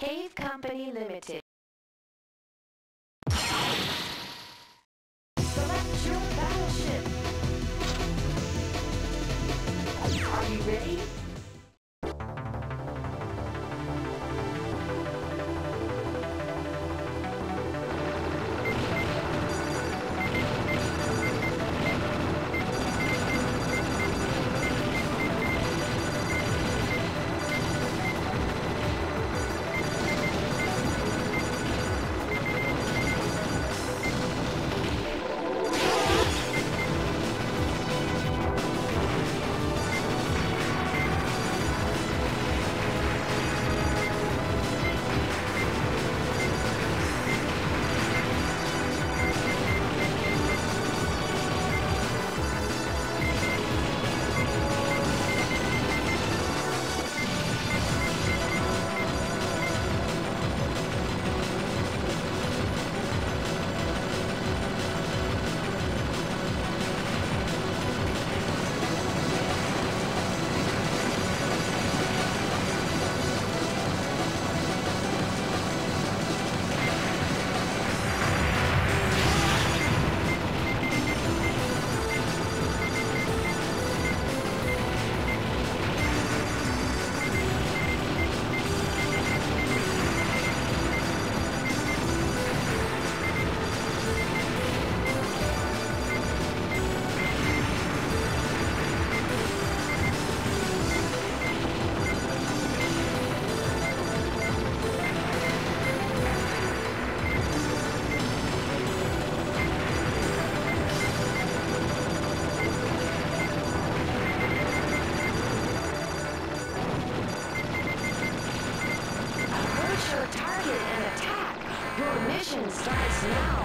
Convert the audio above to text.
CAVE Company Limited. Select your battleship. Are you ready? Your mission starts now.